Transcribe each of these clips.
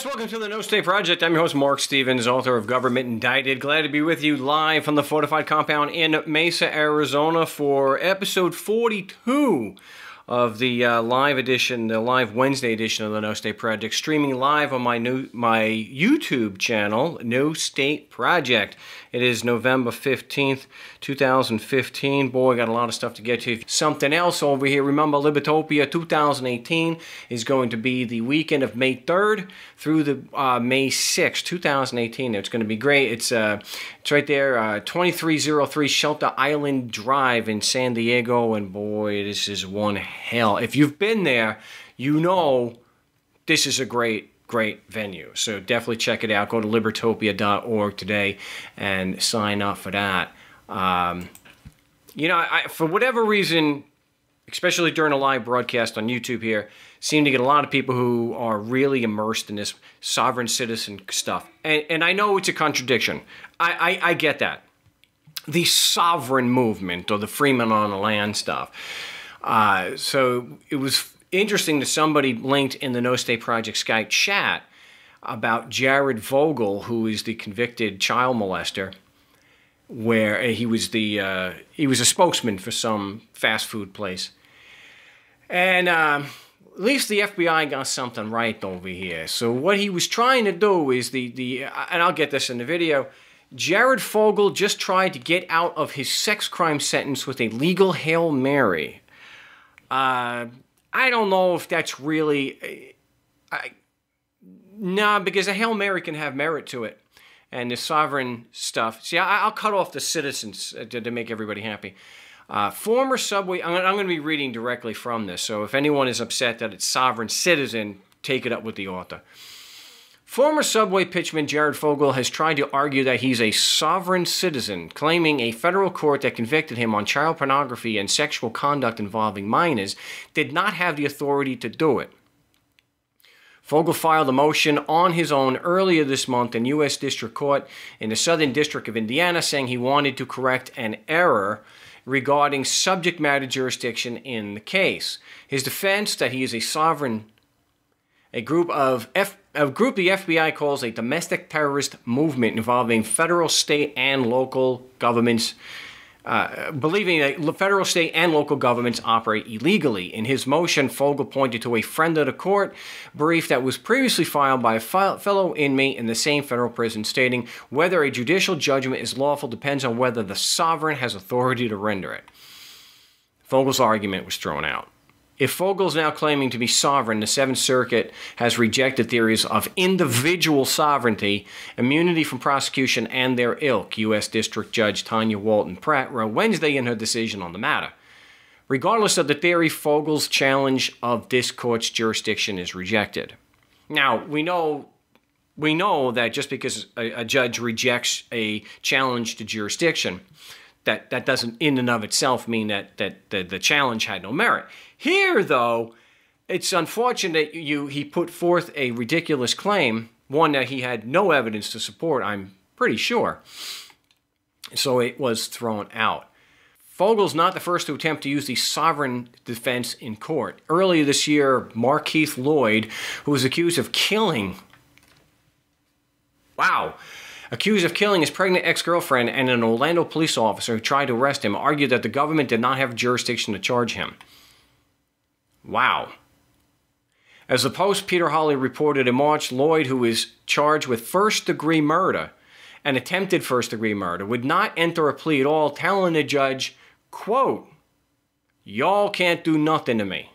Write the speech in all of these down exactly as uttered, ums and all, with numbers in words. guys, welcome to the No State Project. I'm your host, Mark Stevens, author of Government Indicted. Glad to be with you live from the Fortified Compound in Mesa, Arizona for episode forty-two of the uh, live edition, the live Wednesday edition of the No State Project, streaming live on my new, my YouTube channel, No State Project. It is November fifteenth, two thousand fifteen. Boy, I got a lot of stuff to get to. Something else over here. Remember, Libertopia two thousand eighteen is going to be the weekend of May third through the uh, May sixth, two thousand eighteen. It's going to be great. It's uh, it's right there, uh, twenty-three oh three Shelter Island Drive in San Diego. And boy, this is one hell. If you've been there, you know this is a great, great venue. So definitely check it out. Go to libertopia dot org today and sign up for that. Um, you know, I, for whatever reason, especially during a live broadcast on YouTube here, seem to get a lot of people who are really immersed in this sovereign citizen stuff. And, and I know it's a contradiction. I, I, I get that. The sovereign movement or the freeman on the land stuff. Uh, so it was interesting that somebody linked in the No State Project Skype chat about Jared Fogle, who is the convicted child molester, where he was the uh, he was a spokesman for some fast food place. And uh, at least the F B I got something right over here. So what he was trying to do is the the and I'll get this in the video. Jared Fogle just tried to get out of his sex crime sentence with a legal Hail Mary. Uh, I don't know if that's really, I, nah, because a Hail Mary can have merit to it, and the sovereign stuff. See, I, I'll cut off the citizens to, to make everybody happy. Uh, former Subway, I'm, I'm going to be reading directly from this, so if anyone is upset that it's sovereign citizen, take it up with the author. Former Subway pitchman Jared Fogle has tried to argue that he's a sovereign citizen, claiming a federal court that convicted him on child pornography and sexual conduct involving minors did not have the authority to do it. Fogle filed a motion on his own earlier this month in U S District Court in the Southern District of Indiana, saying he wanted to correct an error regarding subject matter jurisdiction in the case. His defense that he is a sovereign A group of F, a group the F B I calls a domestic terrorist movement involving federal, state, and local governments, uh, believing that federal, state, and local governments operate illegally. In his motion, Fogle pointed to a friend of the court brief that was previously filed by a fellow inmate in the same federal prison, stating whether a judicial judgment is lawful depends on whether the sovereign has authority to render it. Fogle's argument was thrown out. If Fogle is now claiming to be sovereign, the Seventh Circuit has rejected theories of individual sovereignty, immunity from prosecution, and their ilk, U S District Judge Tanya Walton Pratt wrote Wednesday in her decision on the matter. Regardless of the theory, Fogle's challenge of this court's jurisdiction is rejected. Now, we know, we know that just because a, a judge rejects a challenge to jurisdiction, That, that doesn't in and of itself mean that, that the, the challenge had no merit. Here, though, it's unfortunate you he put forth a ridiculous claim, one that he had no evidence to support, I'm pretty sure. So it was thrown out. Fogle's not the first to attempt to use the sovereign defense in court. Earlier this year, Markeith Lloyd, who was accused of killing... Wow. Accused of killing his pregnant ex-girlfriend and an Orlando police officer who tried to arrest him, argued that the government did not have jurisdiction to charge him. Wow. As the Post, Peter Holley reported in March, Lloyd, who is charged with first-degree murder and attempted first-degree murder, would not enter a plea at all, telling the judge, quote, "Y'all can't do nothing to me."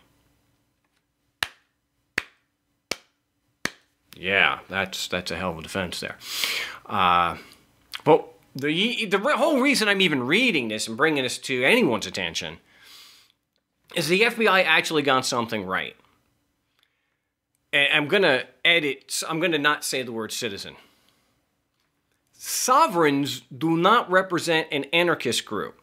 Yeah, that's that's a hell of a defense there. Uh, but the, the whole reason I'm even reading this and bringing this to anyone's attention is the F B I actually got something right. And I'm going to edit, I'm going to not say the word citizen. Sovereigns do not represent an anarchist group,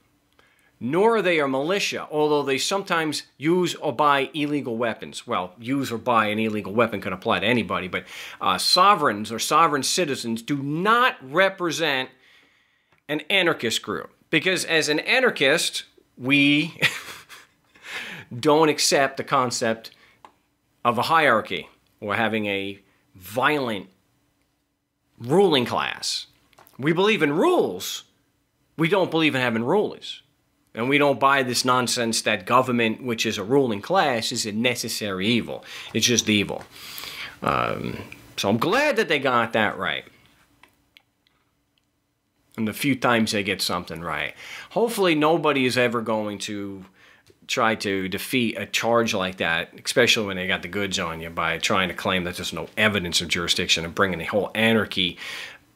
nor are they a militia, although they sometimes use or buy illegal weapons. Well, use or buy an illegal weapon can apply to anybody, but uh, sovereigns or sovereign citizens do not represent an anarchist group. Because as an anarchist, we don't accept the concept of a hierarchy or having a violent ruling class. We believe in rules. We don't believe in having rulers. And we don't buy this nonsense that government, which is a ruling class, is a necessary evil. It's just evil. Um, so I'm glad that they got that right. And the few times they get something right. Hopefully nobody is ever going to try to defeat a charge like that, especially when they got the goods on you, by trying to claim that there's no evidence of jurisdiction and bringing the whole anarchy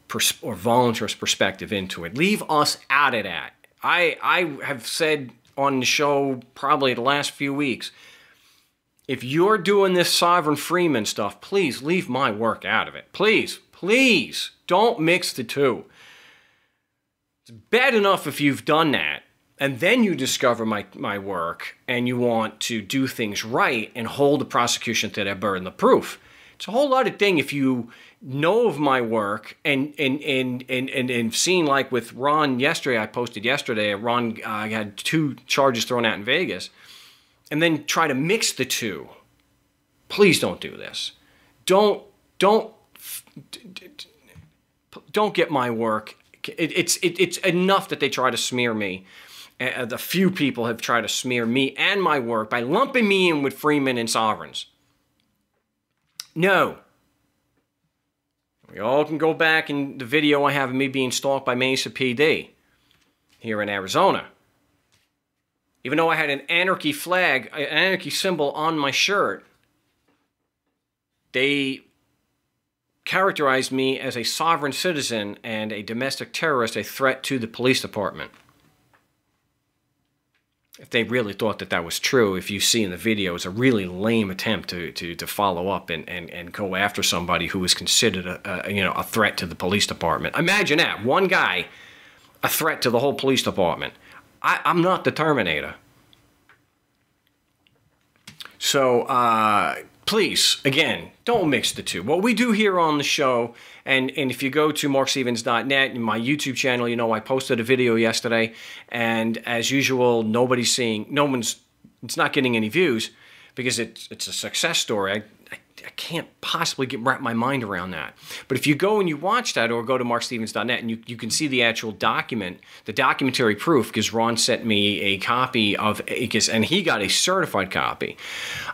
pers- or voluntarist perspective into it. Leave us out of that. I, I have said on the show probably the last few weeks, if you're doing this Sovereign Freeman stuff, please leave my work out of it. Please, please don't mix the two. It's bad enough if you've done that, and then you discover my, my work, and you want to do things right and hold the prosecution to their burden of proof. It's a whole other thing if you know of my work and and and and and, and seen, like with Ron yesterday, I posted yesterday, Ron uh, had two charges thrown out in Vegas, and then try to mix the two. Please don't do this. Don't, don't, don't get my work. It, it's it, it's enough that they try to smear me. Uh, the few people have tried to smear me and my work by lumping me in with freemen and sovereigns. No. We all can go back in the video I have of me being stalked by Mesa P D here in Arizona. Even though I had an anarchy flag, an anarchy symbol on my shirt, they characterized me as a sovereign citizen and a domestic terrorist, a threat to the police department. If they really thought that that was true, if you see in the video, it's a really lame attempt to to, to follow up and, and, and go after somebody who is considered a, a you know a threat to the police department. Imagine that, one guy, a threat to the whole police department. I, I'm not the Terminator. So uh, please, again, don't mix the two. What we do here on the show, and, and if you go to mark stevens dot net and my YouTube channel, you know I posted a video yesterday, and as usual, nobody's seeing, no one's, it's not getting any views because it's, it's a success story. I, I, I can't possibly get, wrap my mind around that. But if you go and you watch that, or go to mark stevens dot net and you, you can see the actual document, the documentary proof, because Ron sent me a copy of A C U S, and he got a certified copy.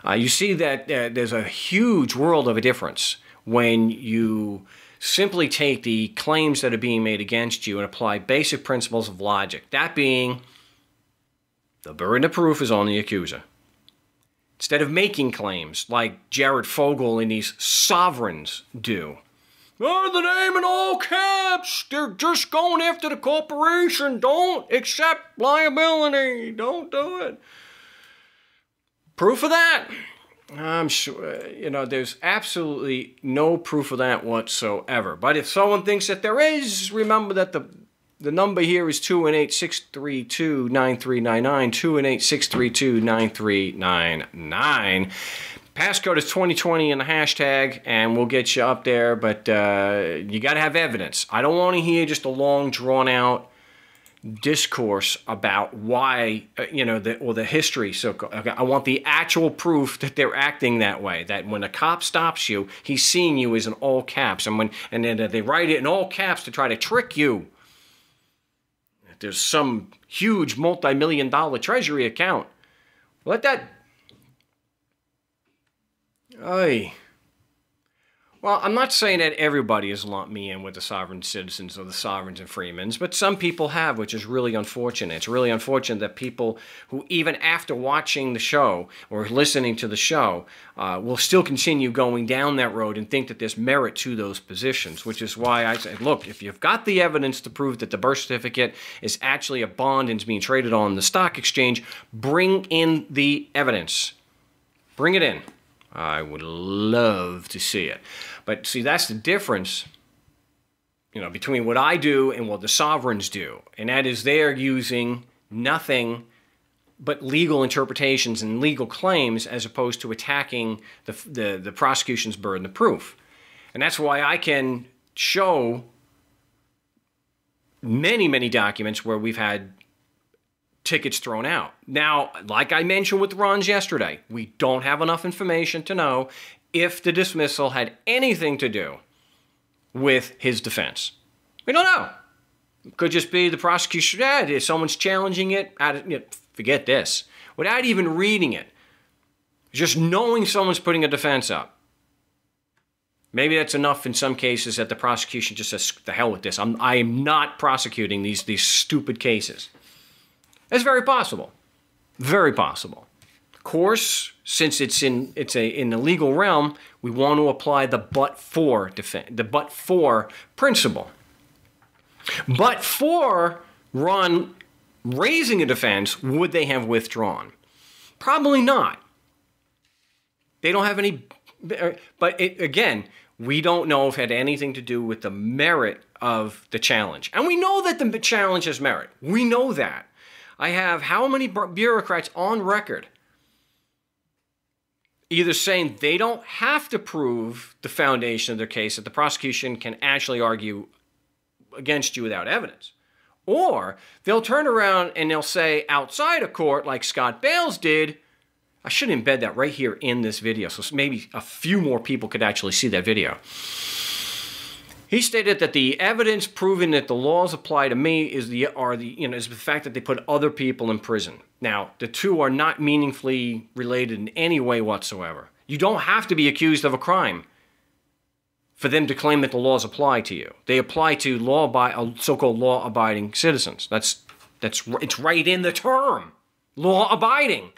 Uh, you see that uh, there's a huge world of a difference when you simply take the claims that are being made against you and apply basic principles of logic. That being, the burden of proof is on the accuser. Instead of making claims like Jared Fogle and these sovereigns do. Oh, the name in all caps. They're just going after the corporation. Don't accept liability. Don't do it. Proof of that? I'm sure, you know, there's absolutely no proof of that whatsoever. But if someone thinks that there is, remember that the the number here is two one eight, six three two, nine three nine nine, two one eight, six three two, nine three nine nine. Passcode is twenty twenty in the hashtag, and we'll get you up there, but uh, you got to have evidence. I don't want to hear just a long, drawn-out discourse about why, you know, the, or the history. So okay, I want the actual proof that they're acting that way, that when a cop stops you, he's seeing you as in all caps, and when and then they write it in all caps to try to trick you. There's some huge multi-million dollar treasury account. Let that... Oy. Well, I'm not saying that everybody has lumped me in with the sovereign citizens or the sovereigns and freemans, but some people have, which is really unfortunate. It's really unfortunate that people who, even after watching the show or listening to the show, uh, will still continue going down that road and think that there's merit to those positions, which is why I said, look, if you've got the evidence to prove that the birth certificate is actually a bond and is being traded on the stock exchange, bring in the evidence. Bring it in. I would love to see it. But see, that's the difference, you know, between what I do and what the sovereigns do. And that is, they're using nothing but legal interpretations and legal claims as opposed to attacking the, the, the prosecution's burden of proof. And that's why I can show many, many documents where we've had tickets thrown out. Now, like I mentioned with Ron's yesterday, we don't have enough information to know if the dismissal had anything to do with his defense. We don't know. It could just be the prosecution, yeah, if someone's challenging it, I, you know, forget this. Without even reading it, just knowing someone's putting a defense up. Maybe that's enough in some cases that the prosecution just says, the hell with this. I'm, I am not prosecuting these, these stupid cases. That's very possible. Very possible. Of course, since it's in, it's a, in the legal realm, we want to apply the but-for defense, the but-for principle. But for Ron raising a defense, would they have withdrawn? Probably not. They don't have any... But it, again, we don't know if it had anything to do with the merit of the challenge. And we know that the challenge has merit. We know that. I have how many bureaucrats on record either saying they don't have to prove the foundation of their case, that the prosecution can actually argue against you without evidence. Or they'll turn around and they'll say outside of court, like Scott Bales did, I should embed that right here in this video, so maybe a few more people could actually see that video. He stated that the evidence proving that the laws apply to me is the are the you know is the fact that they put other people in prison. Now, the two are not meaningfully related in any way whatsoever. You don't have to be accused of a crime for them to claim that the laws apply to you. They apply to law by so-called law-abiding citizens. That's that's it's right in the term, law-abiding.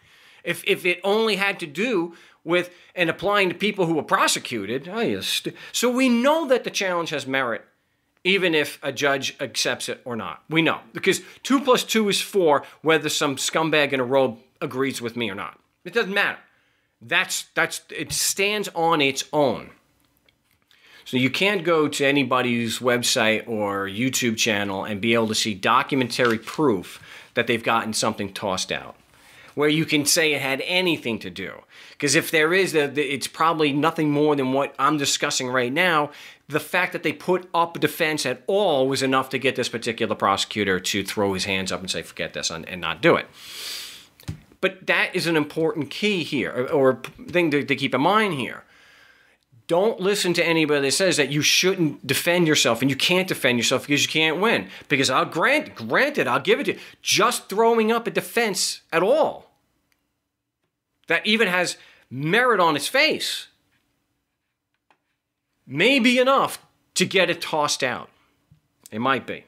If, if it only had to do with and applying to people who were prosecuted. Oh, yes. So we know that the challenge has merit, even if a judge accepts it or not. We know. Because two plus two is four, whether some scumbag in a robe agrees with me or not. It doesn't matter. That's, that's, it stands on its own. So you can't go to anybody's website or YouTube channel and be able to see documentary proof that they've gotten something tossed out, where you can say it had anything to do. Because if there is, it's probably nothing more than what I'm discussing right now. The fact that they put up a defense at all was enough to get this particular prosecutor to throw his hands up and say, forget this, and not do it. But that is an important key here, or thing to, to keep in mind here. Don't listen to anybody that says that you shouldn't defend yourself and you can't defend yourself because you can't win. Because I'll grant, granted, I'll give it to you. Just throwing up a defense at all that even has merit on its face may be enough to get it tossed out. It might be.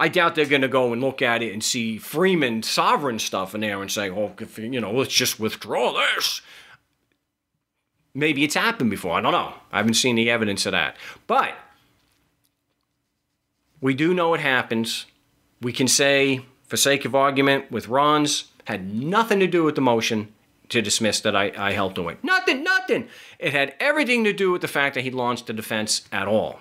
I doubt they're going to go and look at it and see Freeman sovereign stuff in there and say, oh, you know, let's just withdraw this. Maybe it's happened before. I don't know. I haven't seen the evidence of that. But we do know it happens. We can say, for sake of argument, with Ron's, had nothing to do with the motion to dismiss that I, I helped away. Nothing, nothing. It had everything to do with the fact that he launched a defense at all.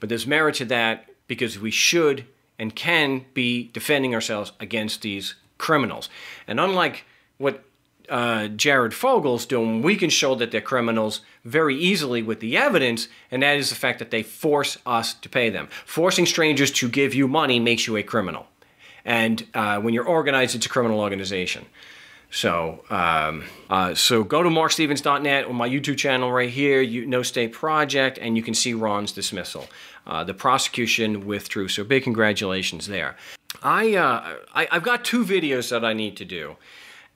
But there's merit to that because we should and can be defending ourselves against these criminals. And unlike what... Uh, Jared Fogle's doing, we can show that they're criminals very easily with the evidence, and that is the fact that they force us to pay them. Forcing strangers to give you money makes you a criminal. And uh, when you're organized, it's a criminal organization. So, um, uh, so go to mark stevens dot net or my YouTube channel right here, you, No State Project, and you can see Ron's dismissal. Uh, the prosecution withdrew, so big congratulations there. I, uh, I, I've got two videos that I need to do.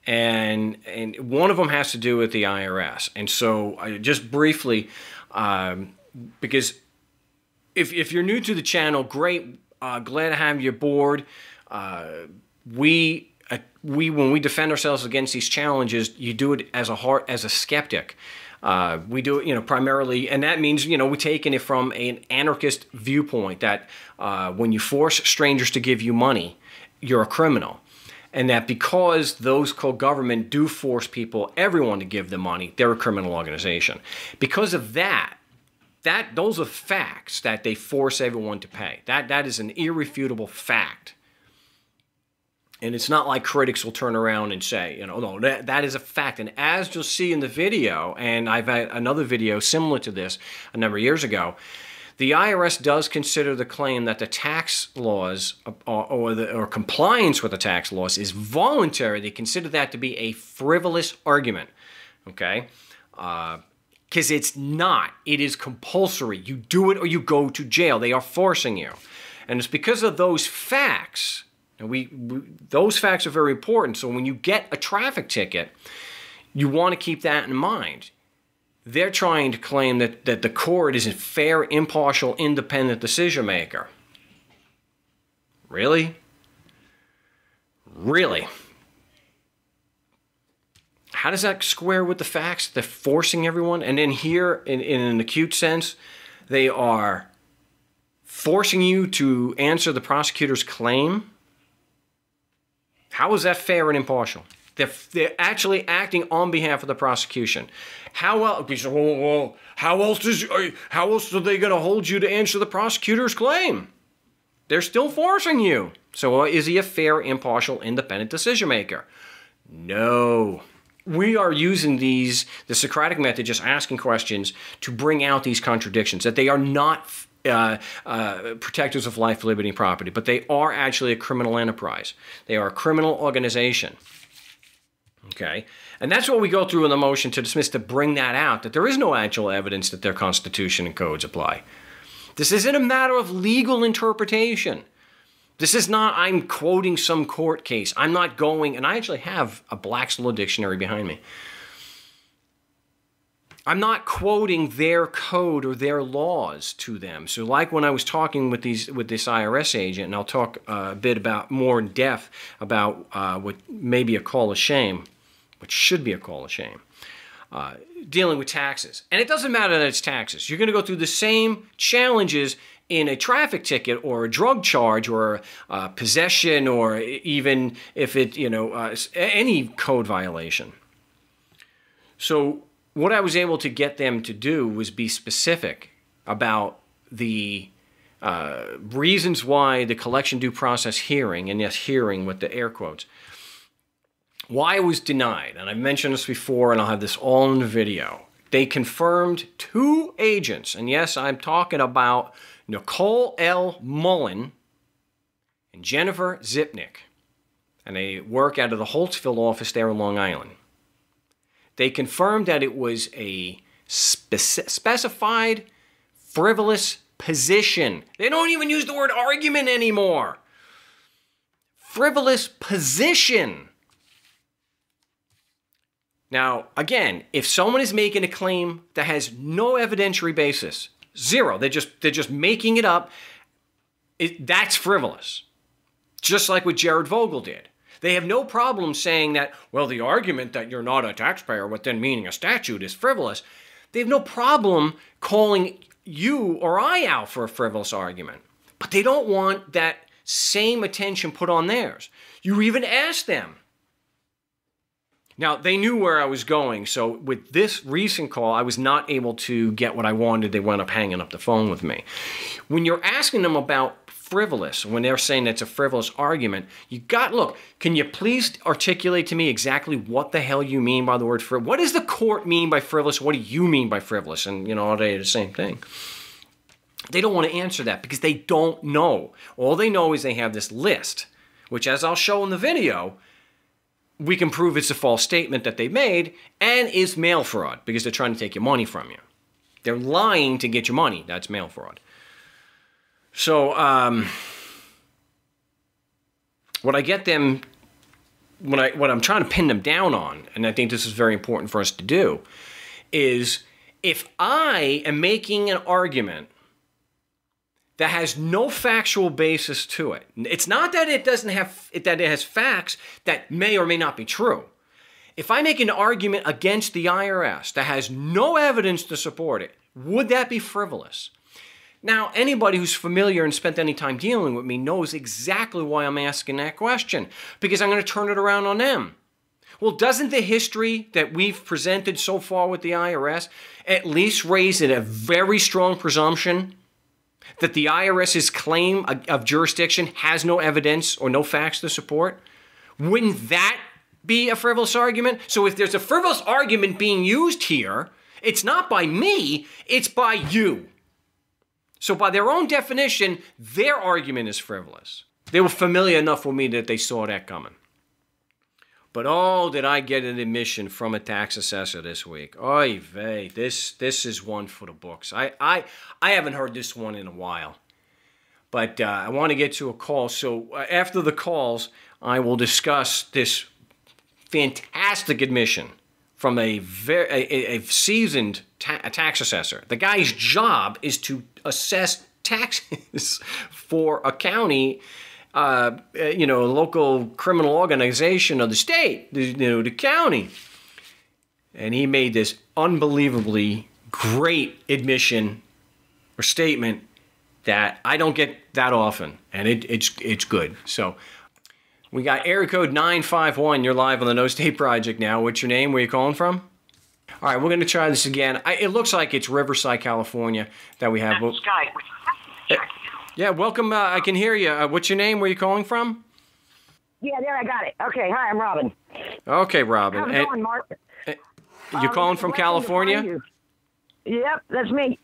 And, and one of them has to do with the I R S. And so I, just briefly, um, because if, if you're new to the channel, great, uh, glad to have you aboard. Uh, we, uh, we, when we defend ourselves against these challenges, you do it as a heart, as a skeptic. Uh, we do it, you know, primarily, and that means, you know, we're taking it from an anarchist viewpoint that uh, when you force strangers to give you money, you're a criminal. And that because those co-government do force people, everyone to give them money, they're a criminal organization. Because of that, that those are facts that they force everyone to pay. That, that is an irrefutable fact. And it's not like critics will turn around and say, you know, no, that, that is a fact. And as you'll see in the video, and I've had another video similar to this a number of years ago, the I R S does consider the claim that the tax laws or, or, the, or compliance with the tax laws is voluntary. They consider that to be a frivolous argument, okay? uh, because it's not. It is compulsory. You do it or you go to jail. They are forcing you. And it's because of those facts, and we, we those facts are very important. So when you get a traffic ticket, you want to keep that in mind. They're trying to claim that, that the court is a fair, impartial, independent decision maker. Really? Really? How does that square with the facts? They're forcing everyone. And then here, in, in an acute sense, they are forcing you to answer the prosecutor's claim. How is that fair and impartial? They're, they're actually acting on behalf of the prosecution. How else, well, well, how else is, how else are they going to hold you to answer the prosecutor's claim? They're still forcing you. So is he a fair, impartial, independent decision maker? No. We are using these, the Socratic method, just asking questions to bring out these contradictions, that they are not uh, uh, protectors of life, liberty, and property, but they are actually a criminal enterprise. They are a criminal organization. Okay? And that's what we go through in the motion to dismiss, to bring that out, that there is no actual evidence that their constitution and codes apply. This isn't a matter of legal interpretation. This is not, I'm quoting some court case. I'm not going, and I actually have a Black's Law dictionary behind me. I'm not quoting their code or their laws to them. So like when I was talking with these with this I R S agent, and I'll talk a bit about more in depth about uh, what may be a call of shame, which should be a call of shame, uh, dealing with taxes. And it doesn't matter that it's taxes. You're going to go through the same challenges in a traffic ticket or a drug charge or uh, possession, or even if it, you know, uh, any code violation. So what I was able to get them to do was be specific about the uh, reasons why the collection due process hearing, and yes, hearing with the air quotes, why it was denied. And I've mentioned this before, and I'll have this all in the video. They confirmed two agents, and yes, I'm talking about Nicole L. Mullen and Jennifer Zipnick, and they work out of the Holtzville office there in Long Island. They confirmed that it was a spec- specified frivolous position. They don't even use the word argument anymore. Frivolous position. Now, again, if someone is making a claim that has no evidentiary basis, zero. They're just, they're just making it up. It, that's frivolous. Just like what Jared Fogle did. They have no problem saying that, well, the argument that you're not a taxpayer within meaning a statute is frivolous. They have no problem calling you or I out for a frivolous argument. But they don't want that same attention put on theirs. You even ask them. Now, they knew where I was going, so with this recent call, I was not able to get what I wanted. They wound up hanging up the phone with me. When you're asking them about frivolous, when they're saying it's a frivolous argument, you got, look, can you please articulate to me exactly what the hell you mean by the word frivolous? What does the court mean by frivolous? What do you mean by frivolous? And, you know, all day the same thing. They don't want to answer that because they don't know. All they know is they have this list, which, as I'll show in the video, we can prove it's a false statement that they made and is mail fraud because they're trying to take your money from you. They're lying to get your money. That's mail fraud. So um, what I get them, what, I, what I'm trying to pin them down on, and I think this is very important for us to do, is if I am making an argument that has no factual basis to it. It's not that it doesn't have, that it has facts that may or may not be true. If I make an argument against the I R S that has no evidence to support it, would that be frivolous? Now, anybody who's familiar and spent any time dealing with me knows exactly why I'm asking that question, because I'm going to turn it around on them. Well, doesn't the history that we've presented so far with the I R S at least raise it a very strong presumption that the IRS's claim of jurisdiction has no evidence or no facts to support? Wouldn't that be a frivolous argument? So if there's a frivolous argument being used here, it's not by me, it's by you. So by their own definition, their argument is frivolous. They were familiar enough with me that they saw that coming. But oh, did I get an admission from a tax assessor this week. Oy vey, this, this is one for the books. I, I, I haven't heard this one in a while. But uh, I want to get to a call. So uh, after the calls, I will discuss this fantastic admission from a, very, a, a seasoned ta a tax assessor. The guy's job is to assess taxes for a county, Uh, you know, local criminal organization of the state, you know, the county. And he made this unbelievably great admission or statement that I don't get that often. And it, it's, it's good. So we got area code nine five one. You're live on the No State Project now. What's your name? Where are you calling from? All right, we're going to try this again. I, it looks like it's Riverside, California that we have. Skype. Yeah, welcome. Uh, I can hear you. Uh, what's your name? Where are you calling from? Yeah, there, I got it. Okay, hi, I'm Robin. Okay, Robin. How's it going, Mark? You're um, calling from California? You. Yep, that's me.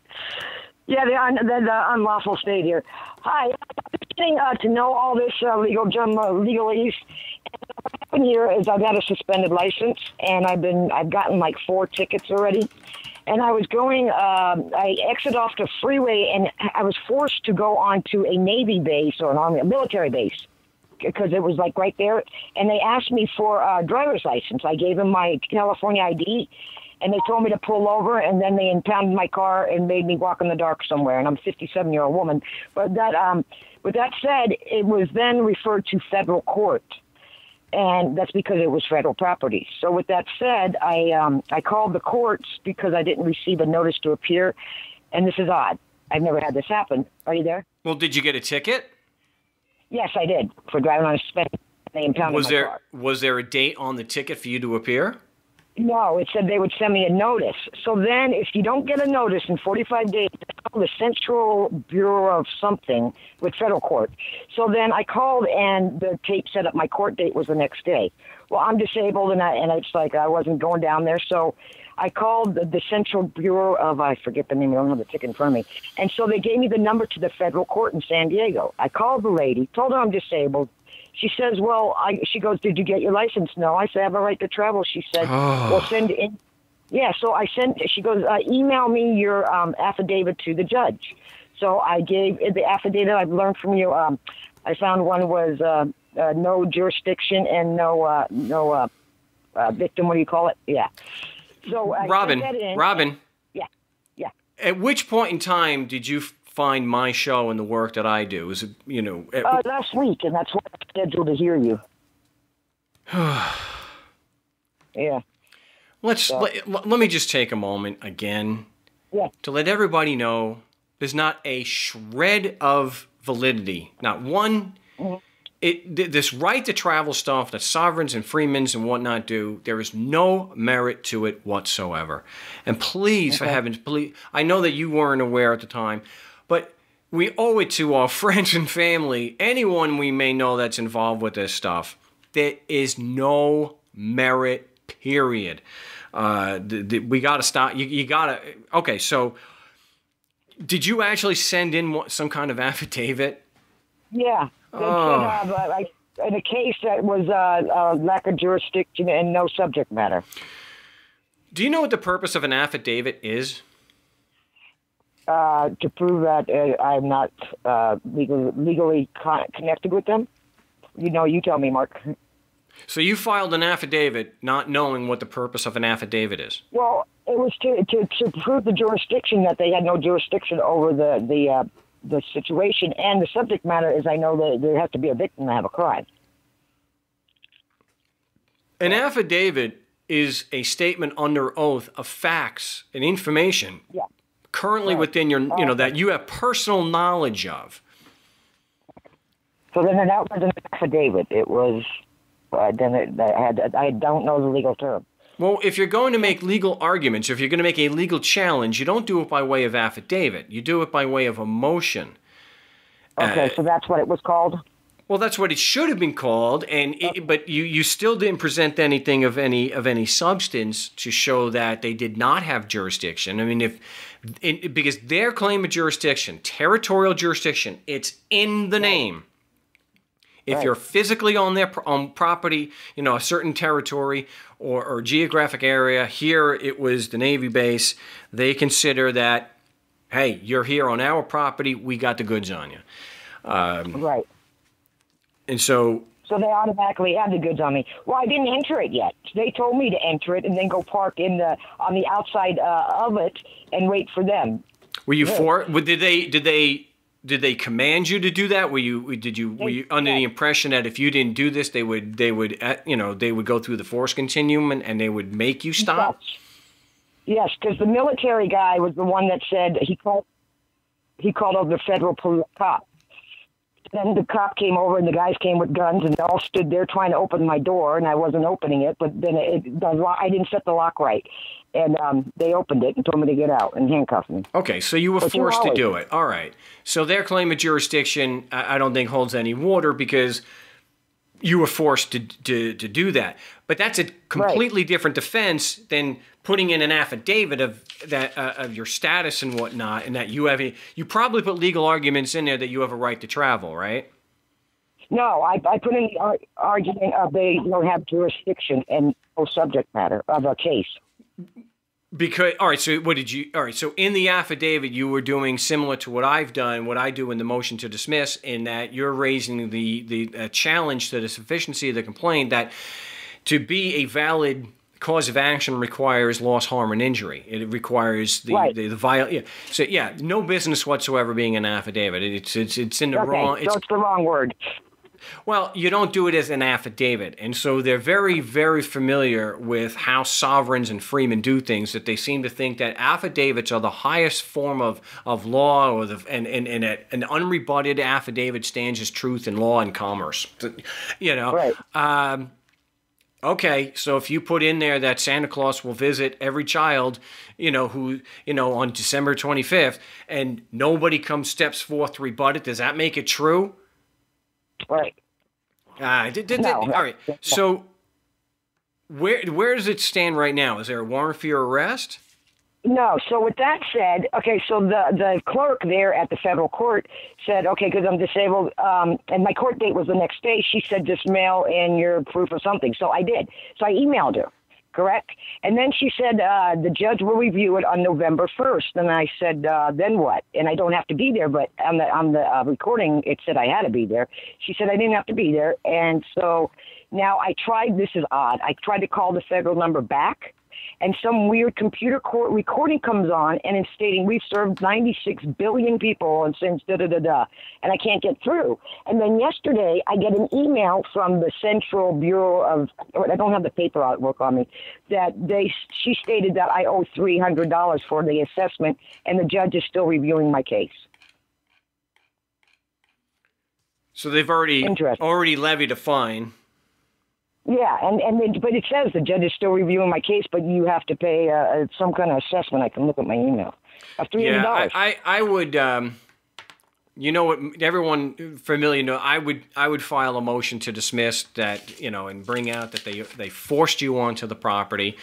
Yeah, the, un the, the unlawful state here. Hi, I'm getting uh, to know all this uh, legal jumbo, legalese. What happened here is I've got a suspended license, and I've been I've gotten like four tickets already. And I was going, uh, I exited off the freeway, and I was forced to go onto a Navy base or an Army, a military base, because it was like right there. And they asked me for a driver's license. I gave them my California I D, and they told me to pull over, and then they impounded my car and made me walk in the dark somewhere. And I'm a fifty-seven-year-old woman. But that, um, with that said, it was then referred to federal court. And that's because it was federal property. So with that said, I um, I called the courts because I didn't receive a notice to appear. And this is odd. I've never had this happen. Are you there? Well, did you get a ticket? Yes, I did, for driving on a suspended. They impounded was my there, car. Was there a date on the ticket for you to appear? No, it said they would send me a notice. So then if you don't get a notice in forty-five days, the Central Bureau of something with federal court. So then I called, and the tape set up my court date was the next day. Well, I'm disabled, and, I, and it's like I wasn't going down there. So I called the, the Central Bureau of, I forget the name, I don't have the ticket in front of me. And so they gave me the number to the federal court in San Diego. I called the lady, told her I'm disabled. She says, well, I, she goes, did you get your license? No. I said, I have a right to travel. She said, oh. Well, send in. Yeah, so I sent, she goes, uh, email me your um, affidavit to the judge. So I gave the affidavit I've learned from you. Um, I found one was uh, uh, no jurisdiction and no, uh, no uh, uh, victim, what do you call it? Yeah. So I Robin, sent that in. Robin. Yeah, yeah. At which point in time did you find my show and the work that I do? Is it, you know, at, uh, last week, and that's why I scheduled to hear you. Yeah. Let's so. let, let me just take a moment again yeah. to let everybody know there's not a shred of validity, not one. Mm-hmm. It this right to travel stuff that sovereigns and freemans and whatnot do, there is no merit to it whatsoever. And please, okay. for heaven's please, I know that you weren't aware at the time. But we owe it to our friends and family, anyone we may know that's involved with this stuff. There is no merit, period. Uh, the, the, we got to stop. You, you got to. Okay, so did you actually send in some kind of affidavit? Yeah. They oh. said, uh, like, in a case that was uh, uh, lack of jurisdiction and no subject matter. Do you know what the purpose of an affidavit is? Uh, to prove that uh, I'm not uh, legal, legally con connected with them. You know, you tell me, Mark. So you filed an affidavit not knowing what the purpose of an affidavit is? Well, it was to, to, to prove the jurisdiction, that they had no jurisdiction over the, the, uh, the situation. And the subject matter is, I know that there has to be a victim to have a crime. An affidavit is a statement under oath of facts and information. Yeah. Currently right. within your, you know, that you have personal knowledge of. So then that was an affidavit. It was, uh, then it, I, had, I don't know the legal term. Well, if you're going to make legal arguments, if you're going to make a legal challenge, you don't do it by way of affidavit. You do it by way of a motion. Okay, uh, so that's what it was called? Well, that's what it should have been called, and it, but you, you still didn't present anything of any of any substance to show that they did not have jurisdiction. I mean, if it, because their claim of jurisdiction, territorial jurisdiction, it's in the name. If right. you're physically on their on property, you know, a certain territory or, or geographic area, here it was the Navy base, they consider that, hey, you're here on our property, we got the goods on you. Um, right. And so... So they automatically have the goods on me. Well, I didn't enter it yet. They told me to enter it and then go park in the on the outside uh, of it and wait for them. Were you yeah. for? Did they did they did they command you to do that? Were you did you were you under yeah. the impression that if you didn't do this, they would they would you know they would go through the force continuum and, and they would make you stop? Yes, because the military guy was the one that said he called he called over the federal cop. Then the cop came over and the guys came with guns and they all stood there trying to open my door and I wasn't opening it, but then it, the lock, I didn't set the lock right. And um, they opened it and told me to get out and handcuffed me. Okay, so you were but forced to do it. All right. So their claim of jurisdiction I, I don't think holds any water because you were forced to, to, to do that. But that's a completely right. different defense than putting in an affidavit of that uh, of your status and whatnot, and that you have a, you probably put legal arguments in there that you have a right to travel, right? No, I, I put in the ar argument of they don't have jurisdiction and no subject matter of a case. Because all right, so what did you? All right, so in the affidavit, you were doing similar to what I've done, what I do in the motion to dismiss, in that you're raising the the uh, challenge to the sufficiency of the complaint that to be a valid cause of action requires loss, harm, and injury. It requires the right. the, the viol. Yeah. So yeah, no business whatsoever being an affidavit. It's it's it's in the okay. wrong. It's, so it's the wrong word. Well, you don't do it as an affidavit, and so they're very, very familiar with how sovereigns and freemen do things, that they seem to think that affidavits are the highest form of, of law, or the, and, and, and a, an unrebutted affidavit stands as truth in law and commerce. You know? Right. Um, okay, so if you put in there that Santa Claus will visit every child, you know, who, you know, on December twenty-fifth, and nobody comes steps forth to rebut it, does that make it true? Right. Uh, did, did, no. did, all right. So where where does it stand right now? Is there a warrant for your arrest? No. So with that said, okay, so the, the clerk there at the federal court said, okay, because I'm disabled, um, and my court date was the next day, she said just mail in your proof or something. So I did. So I emailed her, correct? And then she said uh, the judge will review it on November first. And I said, uh, then what? And I don't have to be there, but on the, on the uh, recording, it said I had to be there. She said I didn't have to be there. And so now I tried, this is odd, I tried to call the federal number back, and some weird computer court recording comes on, and it's stating we've served ninety-six billion people and since da-da-da-da, and I can't get through. And then yesterday, I get an email from the Central Bureau of, I don't have the paper outwork on me, that they she stated that I owe three hundred dollars for the assessment, and the judge is still reviewing my case. So they've already already levied a fine. Yeah, and, and then, but it says the judge is still reviewing my case, but you have to pay uh, some kind of assessment. I can look at my email. three hundred dollars. Yeah, I, I, I would, um, you know what, everyone familiar, know, I would I would file a motion to dismiss that, you know, and bring out that they, they forced you onto the property.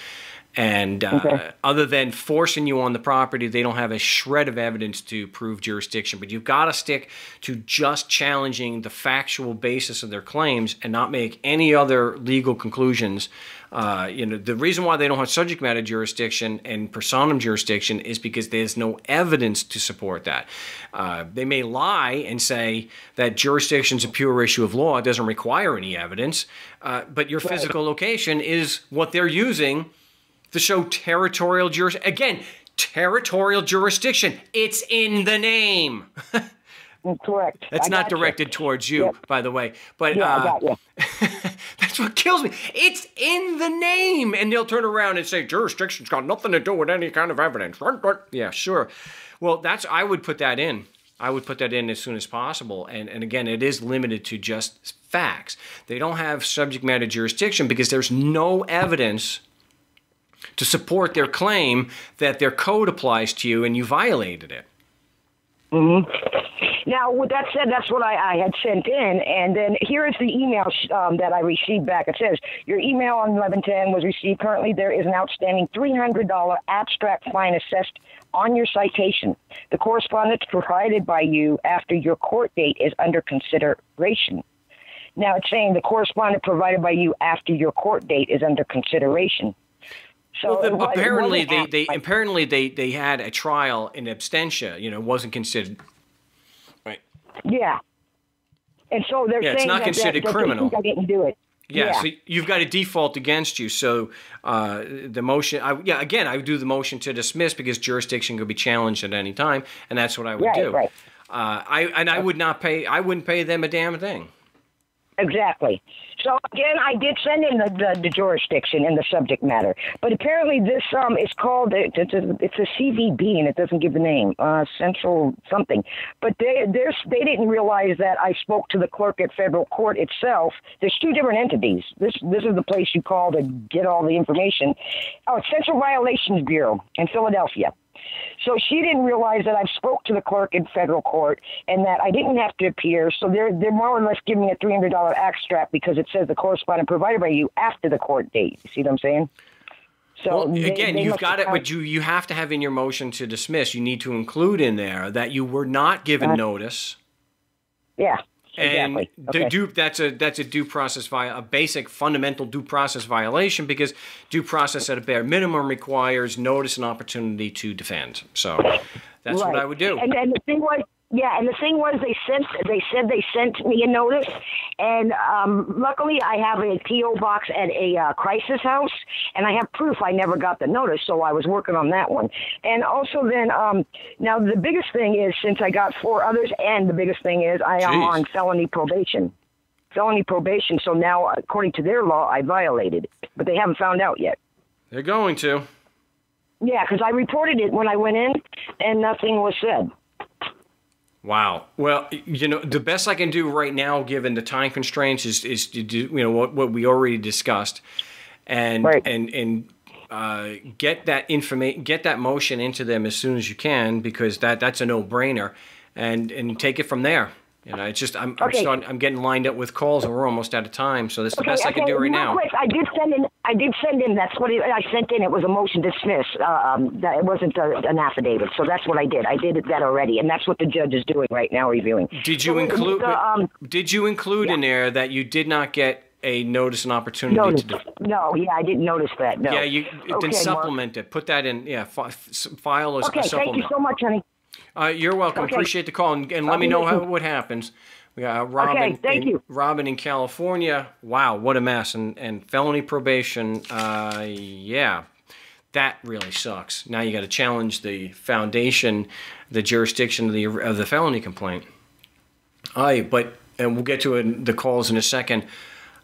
And uh, okay. other than forcing you on the property, they don't have a shred of evidence to prove jurisdiction. But you've got to stick to just challenging the factual basis of their claims and not make any other legal conclusions. Uh, you know, the reason why they don't have subject matter jurisdiction and personam jurisdiction is because there's no evidence to support that. Uh, they may lie and say that jurisdiction's a pure issue of law, it doesn't require any evidence, uh, but your right. physical location is what they're using to show territorial jurisdiction. Again, territorial jurisdiction. It's in the name. Well, correct. That's I not directed you. towards you, yep. by the way. But yeah, uh, I got you. That's what kills me. It's in the name. And they'll turn around and say, jurisdiction's got nothing to do with any kind of evidence. Yeah, sure. Well, that's I would put that in. I would put that in as soon as possible. And, and again, it is limited to just facts. They don't have subject matter jurisdiction because there's no evidence to support their claim that their code applies to you and you violated it. Mm-hmm. Now, with that said, that's what I, I had sent in. And then here is the email um, that I received back. It says, your email on eleven ten was received. Currently, there is an outstanding three hundred dollar abstract fine assessed on your citation. The correspondence provided by you after your court date is under consideration. Now it's saying the correspondent provided by you after your court date is under consideration. So well, the, apparently, they, they, like, apparently they they had a trial in absentia. You know, it wasn't considered. Right. Yeah. And so they're yeah, saying it's not that considered that, that criminal. I didn't do it. Yeah, yeah, so you've got a default against you. So uh, the motion, I, yeah, again, I would do the motion to dismiss because jurisdiction could be challenged at any time, and that's what I would right, do. Right. Uh, I and I would not pay. I wouldn't pay them a damn thing. Exactly. So again, I did send in the, the, the jurisdiction and the subject matter, but apparently this um is called it, it's a it's a C V B and it doesn't give the name, uh, Central something. But they they didn't realize that I spoke to the clerk at federal court itself. There's two different entities. This this is the place you call to get all the information. Oh, it's Central Violations Bureau in Philadelphia. So she didn't realize that I spoke to the clerk in federal court and that I didn't have to appear. So they're, they're more or less giving me a three hundred dollar extract because it says the correspondent provided by you after the court date. You see what I'm saying? So well, they, again, they you've got it, but you, you have to have in your motion to dismiss. You need to include in there that you were not given uh, notice. Yeah. And exactly. Okay. due, that's a that's a due process via a basic fundamental due process violation because due process at a bare minimum requires notice and opportunity to defend. So that's right. what I would do. And, and the thing was, yeah, and the thing was, they sent they said they sent me a notice, and um, luckily I have a P O box at a uh, crisis house, and I have proof I never got the notice, so I was working on that one. And also then, um, now the biggest thing is, since I got four others, and the biggest thing is I am Jeez. on felony probation, felony probation. So now, according to their law, I violated it, but they haven't found out yet. They're going to. Yeah, because I reported it when I went in, and nothing was said. Wow. Well, you know, the best I can do right now, given the time constraints, is is to do you know what what we already discussed, and right. and and uh, get that information, get that motion into them as soon as you can, because that that's a no brainer, and and take it from there. You know, it's just I'm okay. I'm, starting, I'm getting lined up with calls, and we're almost out of time. So that's okay, the best okay, I can do right now. Quick, I did send in. I did send in. That's what it, I sent in. It was a motion to dismiss. Uh, um, that it wasn't a, an affidavit. So that's what I did. I did that already, and that's what the judge is doing right now, reviewing. Did you so include? The, um, did you include yeah. in there that you did not get a notice and opportunity? Notice. To do- no. Yeah, I didn't notice that. No. Yeah, you okay, then supplement Mark. it. Put that in. Yeah, fi- file as okay, a supplement. Okay. Thank you so much, honey. Uh, you're welcome. Okay. Appreciate the call, and, and let me know how, what happens. We got Robin. Okay, thank in, you. Robin in California. Wow, what a mess! And and felony probation. Uh, yeah, that really sucks. Now you got to challenge the foundation, the jurisdiction of the of the felony complaint. Aye, but and we'll get to it, the calls in a second.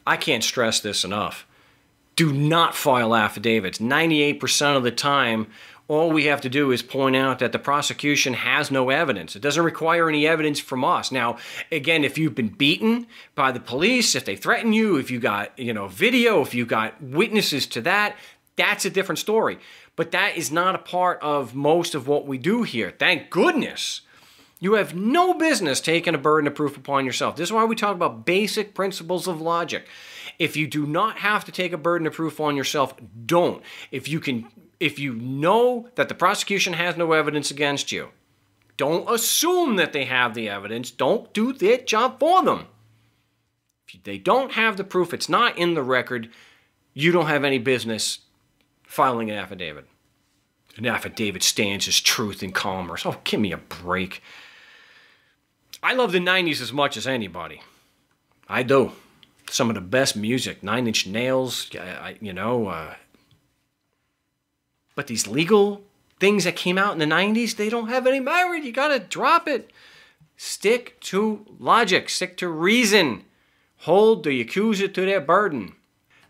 I can't stress this enough. Do not file affidavits. ninety-eight percent of the time. All we have to do is point out that the prosecution has no evidence. It doesn't require any evidence from us. Now, again, if you've been beaten by the police, if they threaten you, if you got, you know, video, if you got witnesses to that, that's a different story. But that is not a part of most of what we do here. Thank goodness. You have no business taking a burden of proof upon yourself. This is why we talk about basic principles of logic. If you do not have to take a burden of proof on yourself, don't. If you can... If you know that the prosecution has no evidence against you, don't assume that they have the evidence. Don't do their job for them. If they don't have the proof, it's not in the record, you don't have any business filing an affidavit. An affidavit stands as truth in commerce. Oh, give me a break. I love the nineties as much as anybody. I do. Some of the best music. Nine Inch Nails, I, you know... Uh, But these legal things that came out in the nineties, they don't have any merit. You got to drop it. Stick to logic. Stick to reason. Hold the accuser to their burden.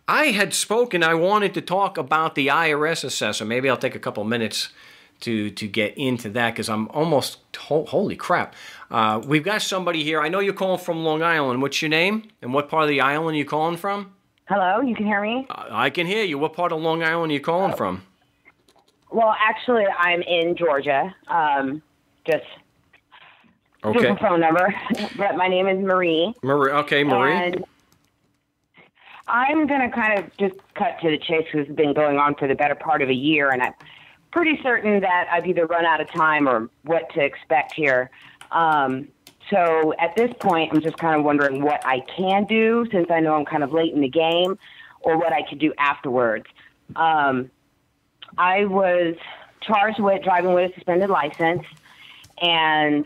I had spoken. I wanted to talk about the I R S assessor. Maybe I'll take a couple minutes to, to get into that because I'm almost... Ho- holy crap. Uh, we've got somebody here. I know you're calling from Long Island. What's your name? And what part of the island are you calling from? Hello, you can hear me? Uh, I can hear you. What part of Long Island are you calling oh. from? Well, actually, I'm in Georgia. Um, just okay. Just a phone number. But my name is Marie. Marie, okay, Marie. And I'm gonna kind of just cut to the chase because it's been going on for the better part of a year, and I'm pretty certain that I've either run out of time or what to expect here. Um, So at this point, I'm just kind of wondering what I can do, since I know I'm kind of late in the game, or what I could do afterwards. Um, I was charged with driving with a suspended license, and,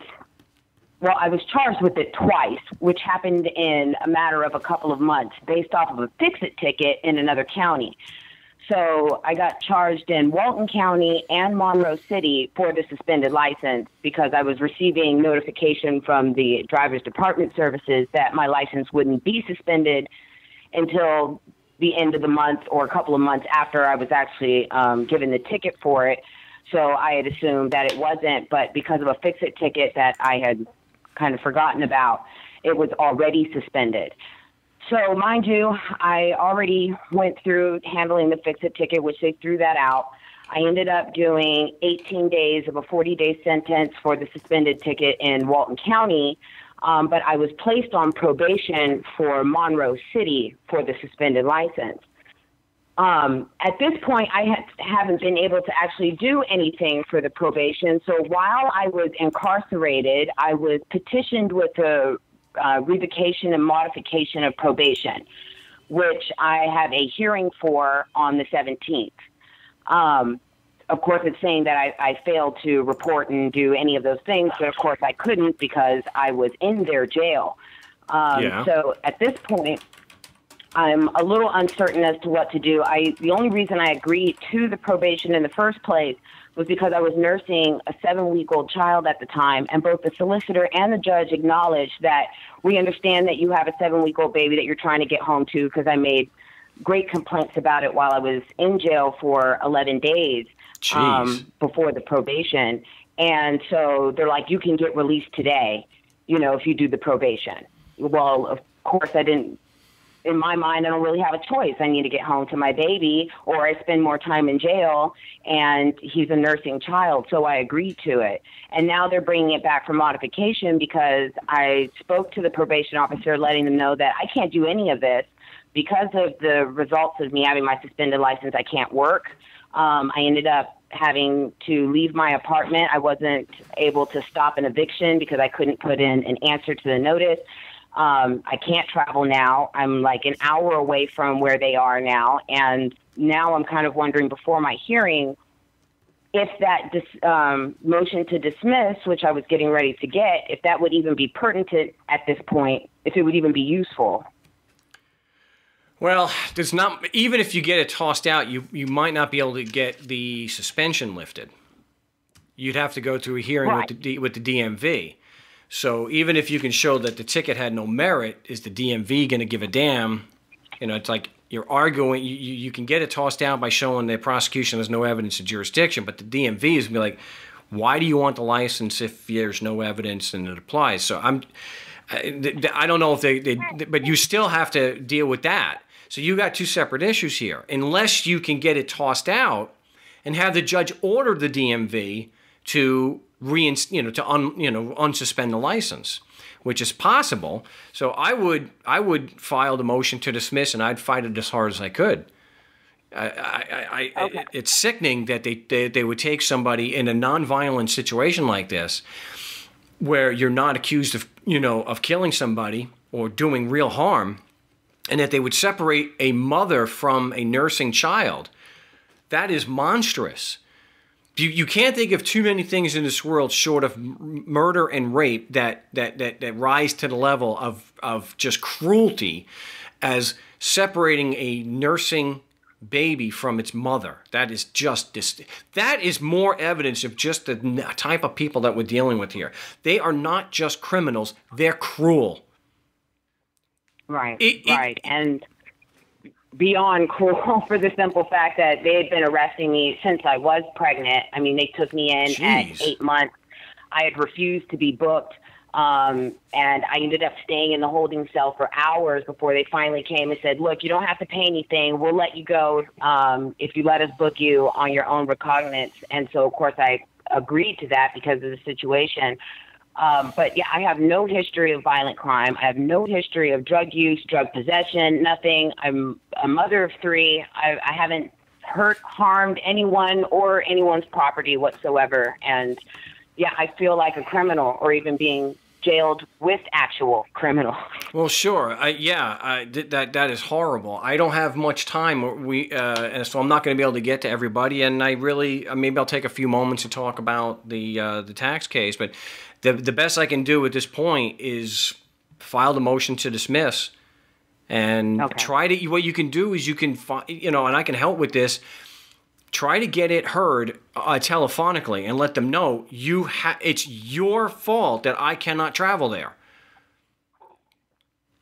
well, I was charged with it twice, which happened in a matter of a couple of months based off of a fix-it ticket in another county. So I got charged in Walton County and Monroe City for the suspended license because I was receiving notification from the driver's department services that my license wouldn't be suspended until the end of the month or a couple of months after I was actually um, given the ticket for it. So I had assumed that it wasn't, but because of a fix-it ticket that I had kind of forgotten about, it was already suspended. So, mind you, I already went through handling the fix-it ticket, which they threw that out. I ended up doing eighteen days of a forty-day sentence for the suspended ticket in Walton County, um, but I was placed on probation for Monroe City for the suspended license. Um, at this point, I ha- haven't been able to actually do anything for the probation, so while I was incarcerated, I was petitioned with a Uh, revocation and modification of probation, which I have a hearing for on the seventeenth. Um, of course, it's saying that I, I failed to report and do any of those things, but of course I couldn't because I was in their jail. Um, yeah. So at this point, I'm a little uncertain as to what to do. I the only reason I agreed to the probation in the first place was because I was nursing a seven-week-old child at the time, and both the solicitor and the judge acknowledged that we understand that you have a seven-week-old baby that you're trying to get home to, because I made great complaints about it while I was in jail for eleven days um, before the probation. And so they're like, you can get released today, you know, if you do the probation. Well, of course, I didn't. In my mind, I don't really have a choice. I need to get home to my baby, or I spend more time in jail, and he's a nursing child, so I agreed to it. And now they're bringing it back for modification because I spoke to the probation officer, letting them know that I can't do any of this because of the results of me having my suspended license. I can't work. Um, I ended up having to leave my apartment. I wasn't able to stop an eviction because I couldn't put in an answer to the notice. Um, I can't travel now. I'm like an hour away from where they are now. And now I'm kind of wondering before my hearing if that dis- um, motion to dismiss, which I was getting ready to get, if that would even be pertinent at this point, if it would even be useful. Well, there's not, even if you get it tossed out, you, you might not be able to get the suspension lifted. You'd have to go through a hearing right. with the, with the D M V. So even if you can show that the ticket had no merit, is the D M V going to give a damn? You know, it's like you're arguing. You, you can get it tossed out by showing the prosecution has no evidence of jurisdiction, but the D M V is going to be like, why do you want the license if there's no evidence and it applies? So I'm, I don't know if they, they but you still have to deal with that. So you got two separate issues here. Unless you can get it tossed out and have the judge order the D M V to Reinst- you know, to un, you know, unsuspend the license, which is possible. So I would, I would file the motion to dismiss, and I'd fight it as hard as I could. I, I, I, okay. I it's sickening that they, they they would take somebody in a nonviolent situation like this, where you're not accused of, you know, of killing somebody or doing real harm, and that they would separate a mother from a nursing child. That is monstrous. You, you can't think of too many things in this world short of m- murder and rape that, that that that rise to the level of of just cruelty as separating a nursing baby from its mother. That is just dis- that is more evidence of just the n- type of people that we're dealing with here. They are not just criminals; they're cruel. Right. It, right. It, and. Beyond cruel for the simple fact that they had been arresting me since I was pregnant. I mean, they took me in Jeez. At eight months. I had refused to be booked, um, and I ended up staying in the holding cell for hours before they finally came and said, look, you don't have to pay anything. We'll let you go um, if you let us book you on your own recognizance. And so, of course, I agreed to that because of the situation. Um, but, yeah, I have no history of violent crime. I have no history of drug use, drug possession, nothing. I'm a mother of three. I, I haven't hurt, harmed anyone or anyone's property whatsoever. And, yeah, I feel like a criminal or even being jailed with actual criminals. Well, sure. I, yeah, I, that, that is horrible. I don't have much time, we, uh, so I'm not going to be able to get to everybody. And I really, maybe I'll take a few moments to talk about the, uh, the tax case. But the, the best I can do at this point is file the motion to dismiss. And okay. try to, what you can do is you can, find, you know, and I can help with this. Try to get it heard uh, telephonically and let them know you ha it's your fault that I cannot travel there.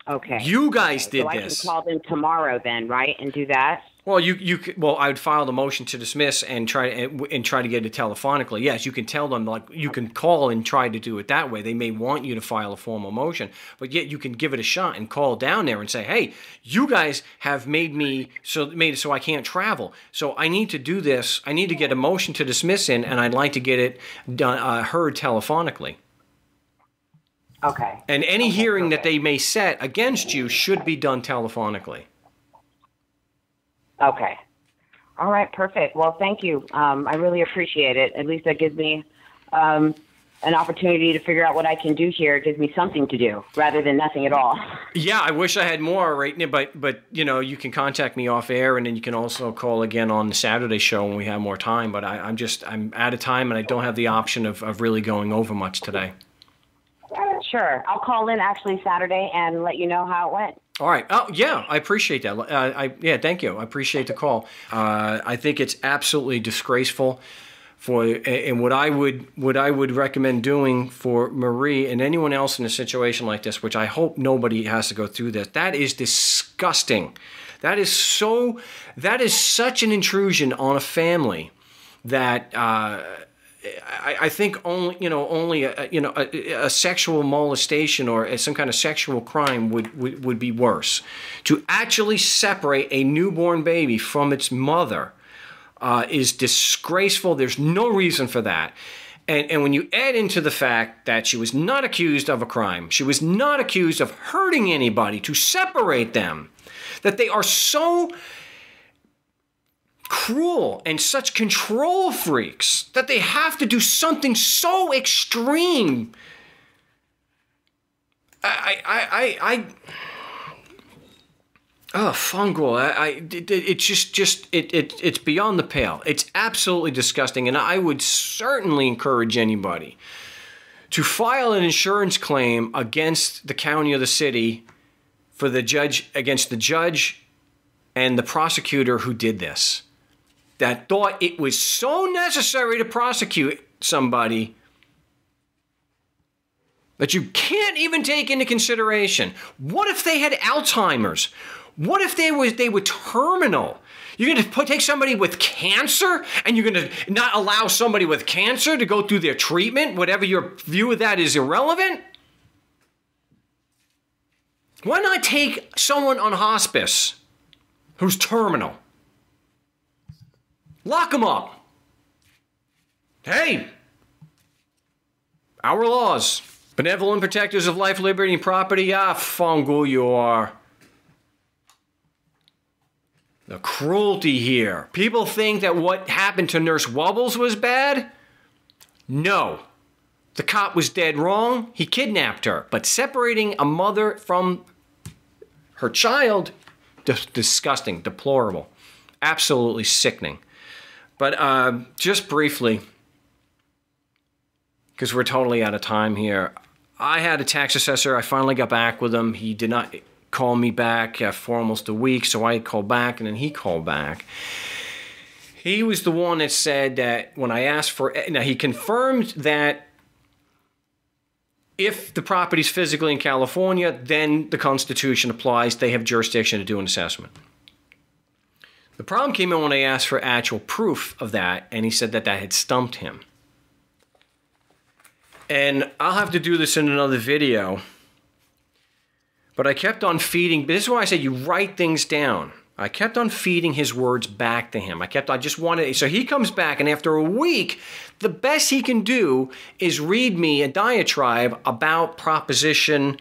Okay. You guys okay. did so this. I can call them tomorrow then, right, and do that? Well, you you well, I would file the motion to dismiss and try and, and try to get it telephonically. Yes, you can tell them, like, you can call and try to do it that way. They may want you to file a formal motion, but yet you can give it a shot and call down there and say, "Hey, you guys have made me so made it so I can't travel. So I need to do this. I need to get a motion to dismiss in, and I'd like to get it done, uh, heard telephonically." Okay. And any okay, hearing okay. that they may set against you should be done telephonically. Okay. All right, perfect. Well, thank you. Um, I really appreciate it. At least that gives me um, an opportunity to figure out what I can do here. It gives me something to do rather than nothing at all. Yeah, I wish I had more right now, but, but you know, you can contact me off air, and then you can also call again on the Saturday show when we have more time. But I, I'm just, I'm out of time, and I don't have the option of, of really going over much today. Sure. I'll call in actually Saturday and let you know how it went. All right. Oh, yeah. I appreciate that. Uh, I yeah. Thank you. I appreciate the call. Uh, I think it's absolutely disgraceful. For and what I would what I would recommend doing for Marie and anyone else in a situation like this, which I hope nobody has to go through this. That is disgusting. That is so. That is such an intrusion on a family that. Uh, I, I think only you know only a, you know a, a sexual molestation or some kind of sexual crime would, would would be worse. To actually separate a newborn baby from its mother uh, is disgraceful. There's no reason for that. And, and when you add into the fact that she was not accused of a crime, she was not accused of hurting anybody, to separate them, that they are so cruel and such control freaks that they have to do something so extreme. I, I, I, I oh, fungal. I, I it, it's just, just, it, it, it's beyond the pale. It's absolutely disgusting. And I would certainly encourage anybody to file an insurance claim against the county or the city for the judge, against the judge and the prosecutor who did this. That thought it was so necessary to prosecute somebody that you can't even take into consideration. What if they had Alzheimer's? What if they was they were terminal? You're going to put, take somebody with cancer, and you're going to not allow somebody with cancer to go through their treatment, whatever your view of that is irrelevant? Why not take someone on hospice who's terminal? Lock them up. Hey, our laws. Benevolent protectors of life, liberty, and property. Ah, fungal you are. The cruelty here. People think that what happened to Nurse Wubbles was bad. No. The cop was dead wrong. He kidnapped her. But separating a mother from her child, disgusting, deplorable, absolutely sickening. But uh, just briefly, because we're totally out of time here, I had a tax assessor. I finally got back with him. He did not call me back uh, for almost a week, so I called back, and then he called back. He was the one that said that when I asked for – now, he confirmed that if the property's physically in California, then the Constitution applies. They have jurisdiction to do an assessment. The problem came in when I asked for actual proof of that, and he said that that had stumped him. And I'll have to do this in another video, but I kept on feeding. This is why I said you write things down. I kept on feeding his words back to him. I kept, I just wanted, so he comes back, and after a week, the best he can do is read me a diatribe about Proposition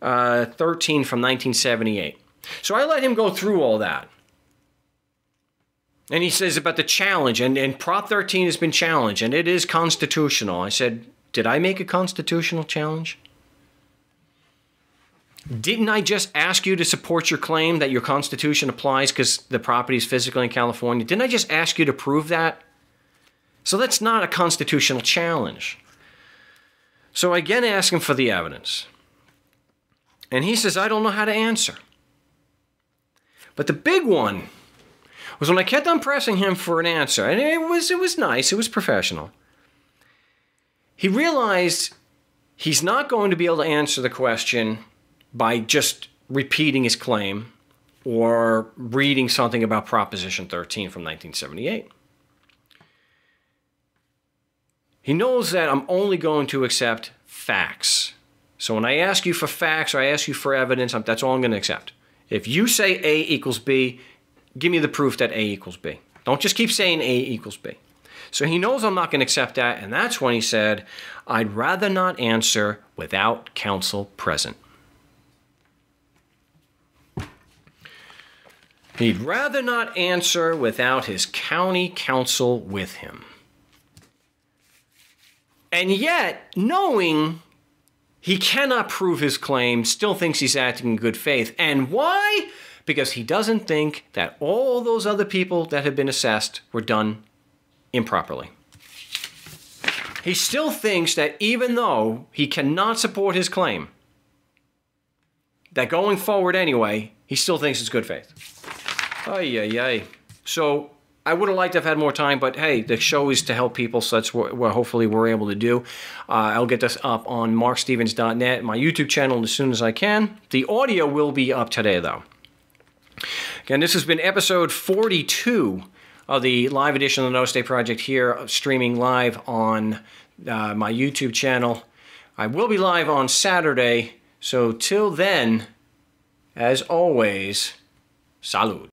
uh, thirteen from nineteen seventy-eight. So I let him go through all that. And he says about the challenge, and, and Prop thirteen has been challenged, and it is constitutional. I said, did I make a constitutional challenge? Didn't I just ask you to support your claim that your Constitution applies because the property is physically in California? Didn't I just ask you to prove that? So that's not a constitutional challenge. So I again ask him for the evidence. And he says, I don't know how to answer. But the big one was when I kept on pressing him for an answer, and it was, it was nice, it was professional. He realized he's not going to be able to answer the question by just repeating his claim or reading something about Proposition thirteen from nineteen seventy-eight. He knows that I'm only going to accept facts. So when I ask you for facts or I ask you for evidence, I'm, that's all I'm going to accept. If you say A equals B, give me the proof that A equals B. Don't just keep saying A equals B. So he knows I'm not going to accept that, and that's when he said, I'd rather not answer without counsel present. He'd rather not answer without his county counsel with him. And yet, knowing he cannot prove his claim, still thinks he's acting in good faith. And why? Because he doesn't think that all those other people that have been assessed were done improperly. He still thinks that even though he cannot support his claim, that going forward anyway, he still thinks it's good faith. Ay, ay, ay. So I would have liked to have had more time, but hey, the show is to help people, so that's what, what hopefully we're able to do. Uh, I'll get this up on mark stevens dot net, my YouTube channel, as soon as I can. The audio will be up today, though. Again, this has been episode forty-two of the live edition of the No State Project here, streaming live on uh, my YouTube channel. I will be live on Saturday, so till then, as always, salud.